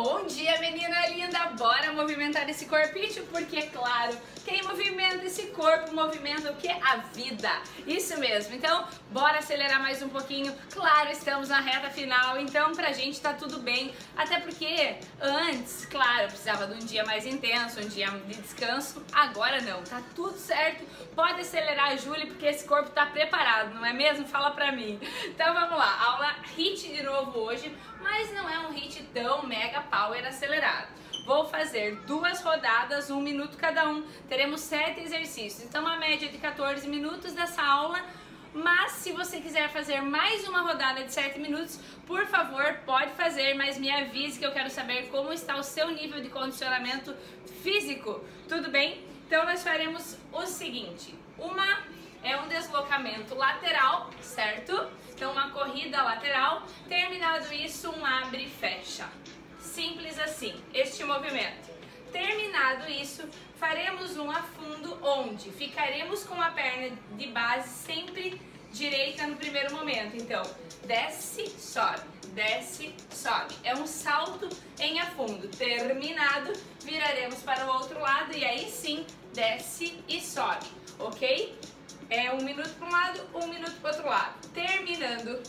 Bom dia, menina linda! Bora movimentar esse corpinho, porque, claro, quem movimenta esse corpo movimenta o que? A vida! Isso mesmo! Então, bora acelerar mais um pouquinho. Claro, estamos na reta final, então pra gente tá tudo bem. Até porque antes, claro, precisava de um dia mais intenso, um dia de descanso. Agora não, tá tudo certo. Pode acelerar, Júlia, porque esse corpo tá preparado, não é mesmo? Fala pra mim! Então vamos lá, aula HIIT de novo hoje, mas não é um HIIT tão mega power acelerado. Vou fazer 2 rodadas, 1 minuto cada um. Teremos 7 exercícios, então uma média de 14 minutos dessa aula. Mas se você quiser fazer mais uma rodada de 7 minutos, por favor, pode fazer, mas me avise que eu quero saber como está o seu nível de condicionamento físico, tudo bem? Então nós faremos o seguinte, um deslocamento lateral, certo? Então uma corrida lateral, terminado isso, um abre e fecha. Simples assim, este movimento. Terminado isso, faremos um afundo onde ficaremos com a perna de base sempre direita no primeiro momento. Então, desce, sobe. É um salto em afundo. Terminado, viraremos para o outro lado e aí sim, desce e sobe, ok? É 1 minuto para um lado, 1 minuto para o outro lado. Terminando,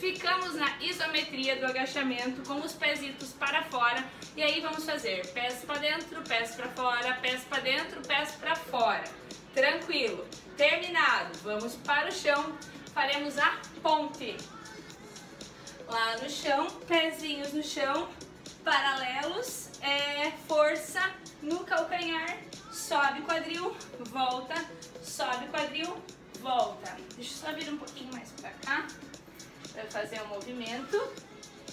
ficamos na isometria do agachamento com os pezitos para fora e aí vamos fazer pés para dentro, pés para fora, pés para dentro, pés para fora. Tranquilo. Terminado, vamos para o chão, faremos a ponte. Lá no chão, pezinhos no chão, paralelos, força no calcanhar, sobe quadril, volta, sobe quadril, volta. Deixa eu só vir um pouquinho mais para cá. Para fazer o movimento.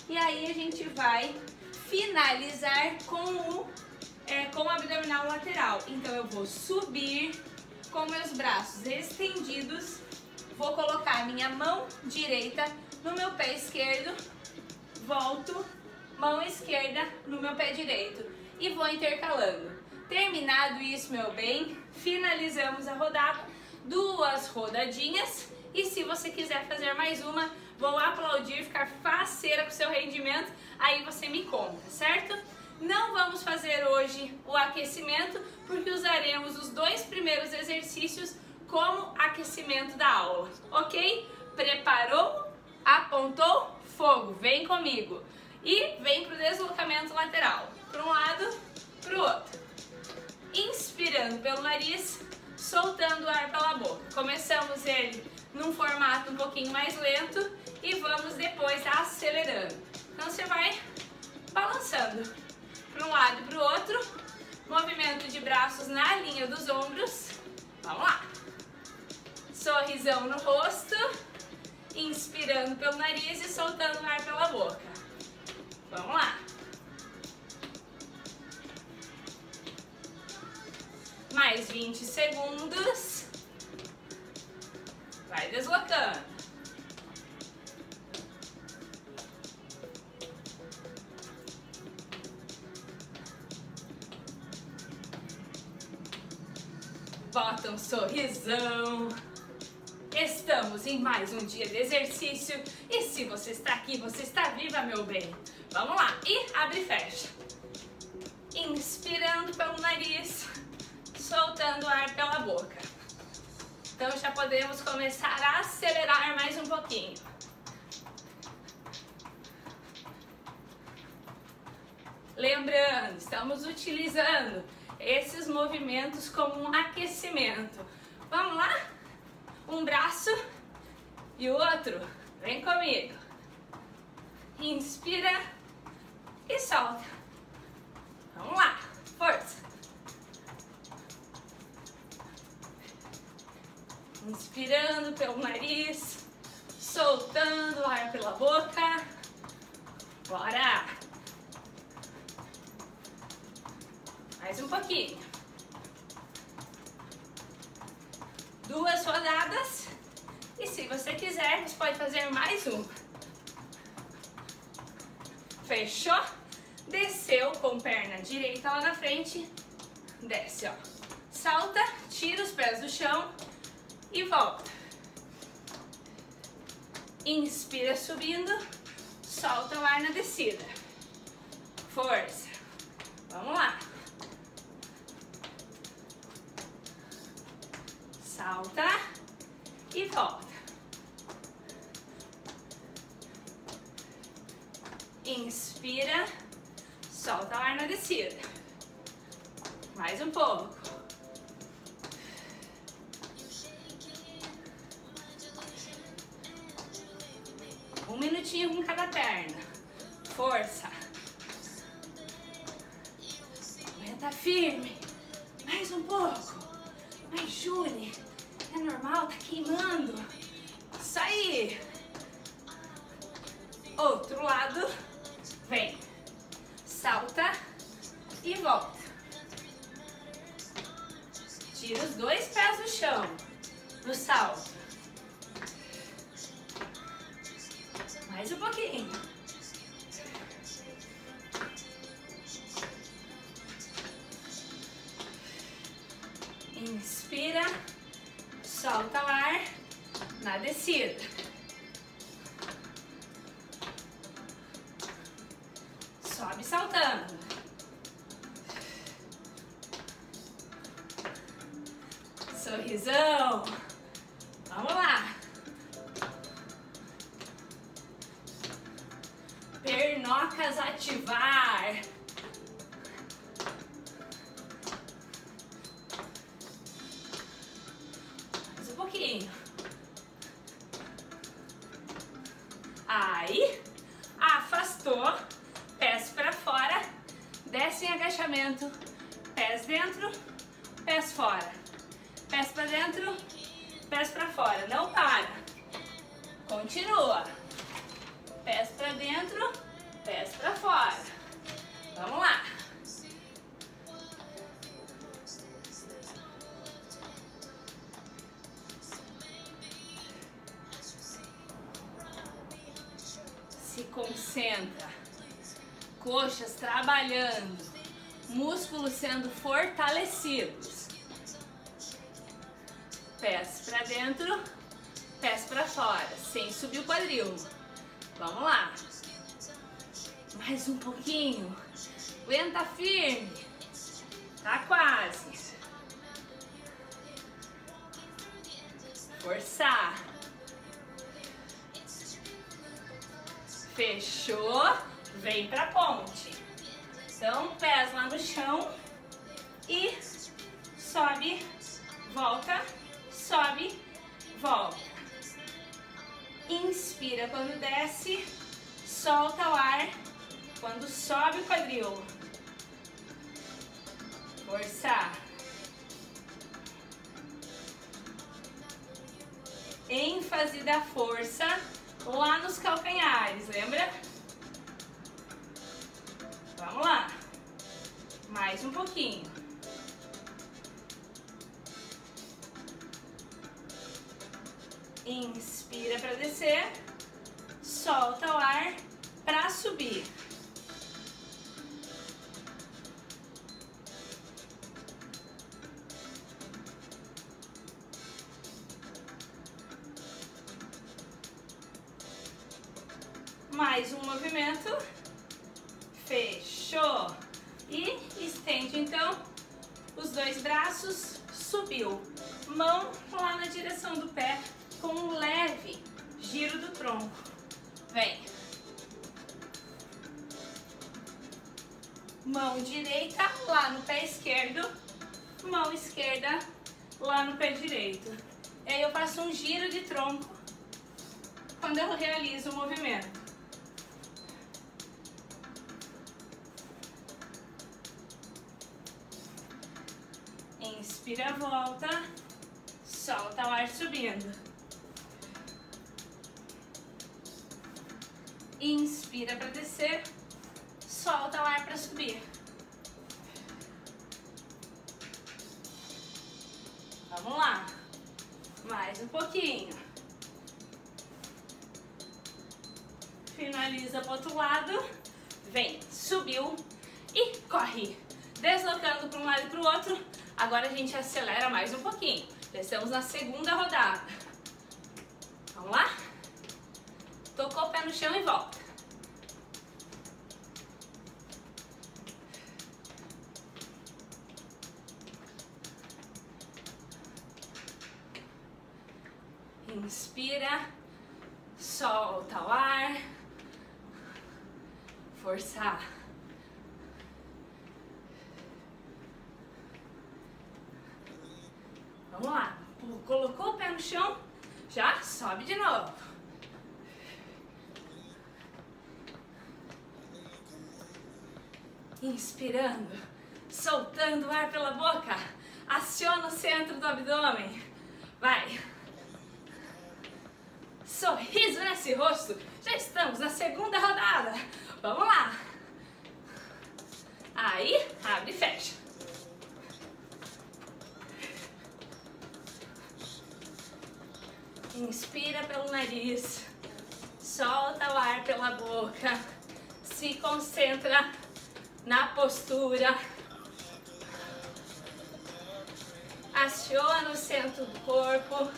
E aí a gente vai finalizar com o abdominal lateral. Então eu vou subir com meus braços estendidos. Vou colocar minha mão direita no meu pé esquerdo. Volto, mão esquerda no meu pé direito. E vou intercalando. Terminado isso, meu bem, finalizamos a rodada. 2 rodadinhas. E se você quiser fazer mais uma, vou aplaudir, ficar faceira com o seu rendimento, aí você me conta, certo? Não vamos fazer hoje o aquecimento, porque usaremos os 2 primeiros exercícios como aquecimento da aula, ok? Preparou? Apontou? Fogo! Vem comigo! E vem pro deslocamento lateral, para um lado, para o outro. Inspirando pelo nariz, soltando o ar pela boca. Começamos ele num formato um pouquinho mais lento e vamos depois acelerando. Então você vai balançando para um lado e para o outro, movimento de braços na linha dos ombros. Vamos lá! Sorrisão no rosto, inspirando pelo nariz e soltando o ar pela boca. Vamos lá! Mais 20 segundos. Vai deslocando. Bota um sorrisão. Estamos em mais um dia de exercício. E se você está aqui, você está viva, meu bem. Vamos lá. E abre e fecha. Inspirando pelo nariz, soltando o ar pela boca. Então já podemos começar a acelerar mais um pouquinho. Lembrando, estamos utilizando esses movimentos como um aquecimento. Vamos lá? Um braço e o outro. Vem comigo. Inspira e solta. Vamos lá. Força. Inspirando pelo nariz, soltando o ar pela boca. Bora! Mais um pouquinho. 2 rodadas. E se você quiser, você pode fazer mais uma. Fechou? Desceu com perna direita lá na frente. Desce, ó. Salta, tira os pés do chão. E volta. Inspira subindo, solta o ar na descida. Força. Vamos lá. Salta e volta. Inspira, solta o ar na descida. Mais um pouco. Um minutinho com cada perna. Força. Aguenta firme. Mais um pouco. Mas Júlia, é normal, tá queimando. Isso aí. Outro lado. Vem, salta e volta. Tira os dois pés do chão, no salto. Mais um pouquinho. Inspira, solta o ar na descida. Sobe saltando. Sorrisão. Vamos lá. Pernocas ativar. Mais um pouquinho. Aí, afastou. Pés para fora, desce em agachamento, pés dentro, pés fora, pés para dentro, pés para fora, não para, continua, pés para dentro, pés para fora, vamos lá, se concentra. Coxas trabalhando, músculos sendo fortalecidos. Pés para dentro, pés para fora, sem subir o quadril. Vamos lá. Mais um pouquinho. Aguenta firme. Tá quase. Forçar. Fechou. Vem pra ponte. Então, pés lá no chão e sobe, volta, sobe, volta. Inspira quando desce, solta o ar quando sobe o quadril. Forçar. ênfase da força lá nos calcanhares, lembra? Vamos lá, mais um pouquinho. Inspira para descer, solta o ar para subir. Mais um movimento. Fechou. E estende então os dois braços, subiu. Mão lá na direção do pé com um leve giro do tronco. Vem. Mão direita lá no pé esquerdo, mão esquerda lá no pé direito. E aí eu faço um giro de tronco quando eu realizo o movimento. Inspira, volta, solta o ar subindo. Inspira para descer, solta o ar para subir. Vamos lá, mais um pouquinho. Finaliza pro outro lado, vem, subiu e corre, deslocando para um lado e para o outro. Agora a gente acelera mais um pouquinho. Já estamos na segunda rodada. Vamos lá? Tocou o pé no chão e volta. inspira, solta o ar, forçar. Vamos lá, colocou o pé no chão, já sobe de novo. Inspirando, soltando o ar pela boca, aciona o centro do abdômen, vai. Sorriso nesse rosto, já estamos na segunda rodada, vamos lá. Aí, abre e fecha. Inspira pelo nariz, solta o ar pela boca, se concentra na postura, aciona o centro do corpo,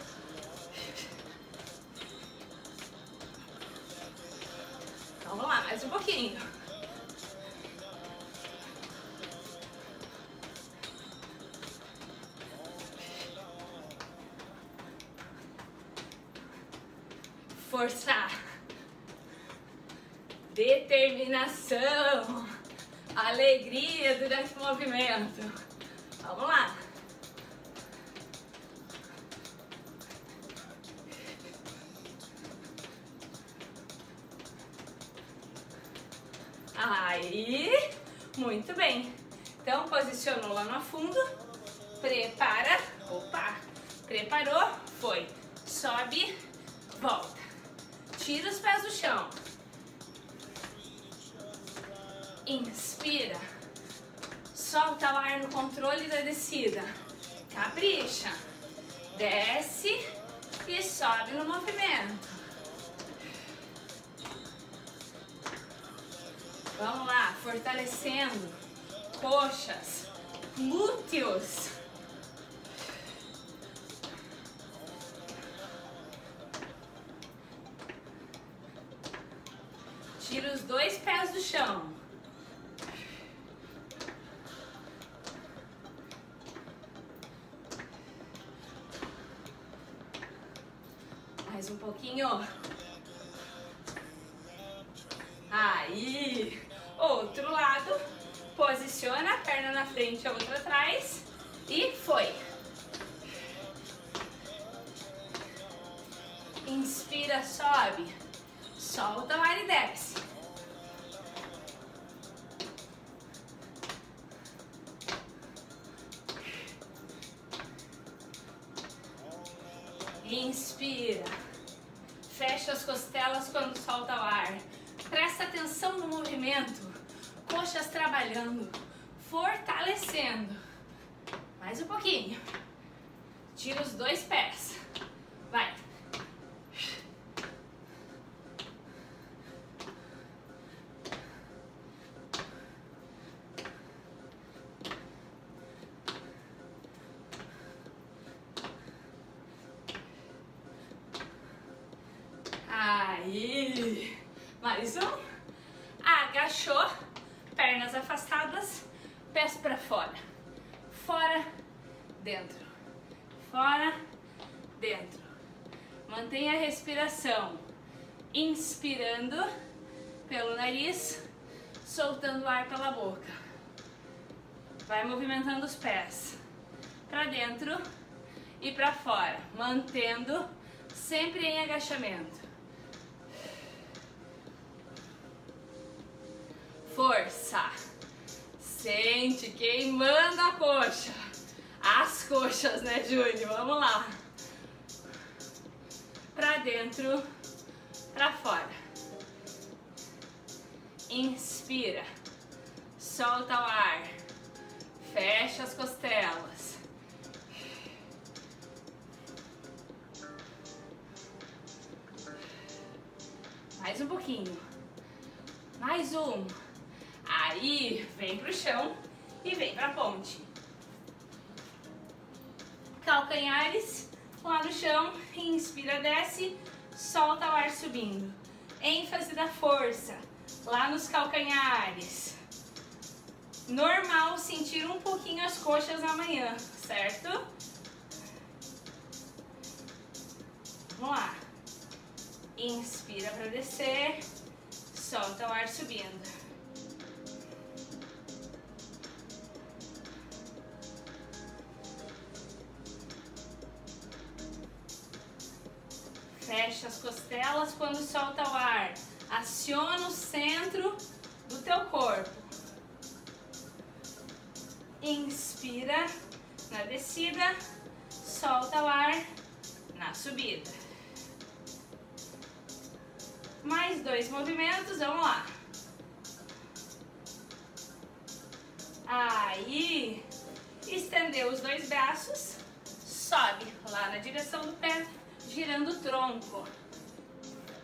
vamos lá, mais um pouquinho, forçar, determinação, alegria durante o movimento, vamos lá. Aí, muito bem. Então, posicionou lá no afundo, prepara, opa, preparou, foi, sobe, volta, tira os pés do chão, inspira, solta o ar no controle da descida, capricha, desce e sobe no movimento. Vamos lá, fortalecendo coxas, glúteos. Tira os dois pés do chão. Mais um pouquinho. Aí. Outro lado, posiciona a perna na frente, a outra atrás e foi. Inspira, sobe, solta o ar e desce. Inspira, fecha as costelas quando solta o ar. Presta atenção no movimento. Coxas trabalhando, fortalecendo. Mais um pouquinho. Tira os dois pés. Vai. Aí. Mais um. Agachou. Pernas afastadas, pés para fora, fora, dentro, fora, dentro. Mantenha a respiração, inspirando pelo nariz, soltando o ar pela boca. Vai movimentando os pés para dentro e para fora, mantendo sempre em agachamento. Força, sente queimando a coxa, as coxas, né, Júnior? Vamos lá, pra dentro, pra fora, inspira, solta o ar, fecha as costelas, mais um pouquinho, mais um. Aí, vem pro chão e vem pra ponte. Calcanhares lá no chão, inspira, desce, solta o ar subindo. Ênfase da força, lá nos calcanhares. Normal sentir um pouquinho as coxas amanhã, certo? Vamos lá. Inspira para descer, solta o ar subindo. Fecha as costelas quando solta o ar. Aciona o centro do teu corpo. Inspira na descida, solta o ar na subida. Mais dois movimentos, vamos lá. Aí, estendeu os dois braços, sobe lá na direção do pé, girando o tronco.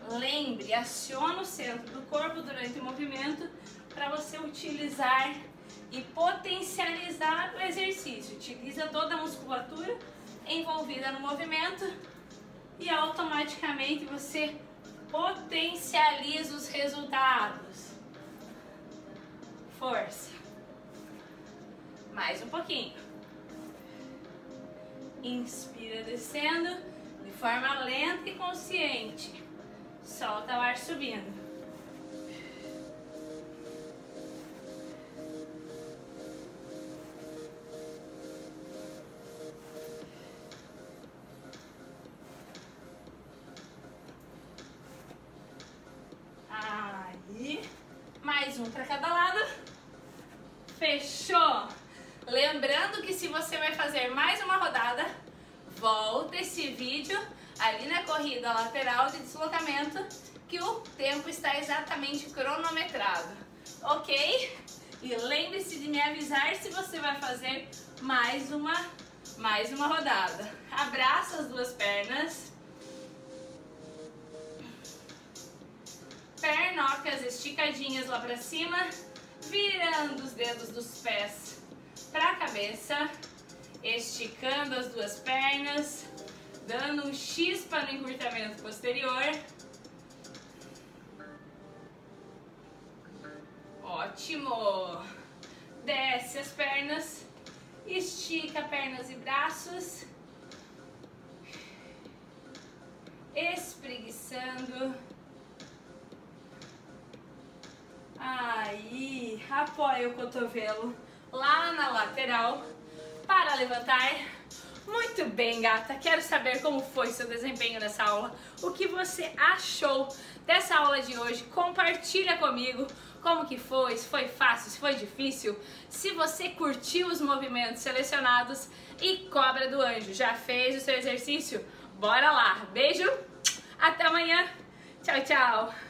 Lembre, aciona o centro do corpo durante o movimento para você utilizar e potencializar o exercício. Utiliza toda a musculatura envolvida no movimento e automaticamente você potencializa os resultados. Força. Mais um pouquinho. Inspira descendo de forma lenta e consciente. Solta o ar subindo. Mais um para cada lado. Fechou. Lembrando que se você vai fazer mais uma rodada, volta esse vídeo ali na corrida lateral de deslocamento, que o tempo está exatamente cronometrado, ok? E lembre-se de me avisar se você vai fazer mais uma rodada. Abraça as duas pernas. Pernocas esticadinhas lá pra cima, virando os dedos dos pés pra cabeça, esticando as duas pernas, dando um chispa no encurtamento posterior. Ótimo! Desce as pernas, estica pernas e braços, espreguiçando. Aí, apoia o cotovelo lá na lateral para levantar. Muito bem, gata. Quero saber como foi seu desempenho nessa aula. O que você achou dessa aula de hoje? Compartilha comigo como que foi, se foi fácil, se foi difícil. Se você curtiu os movimentos selecionados e cobra do anjo. Já fez o seu exercício? Bora lá. Beijo, até amanhã. Tchau, tchau.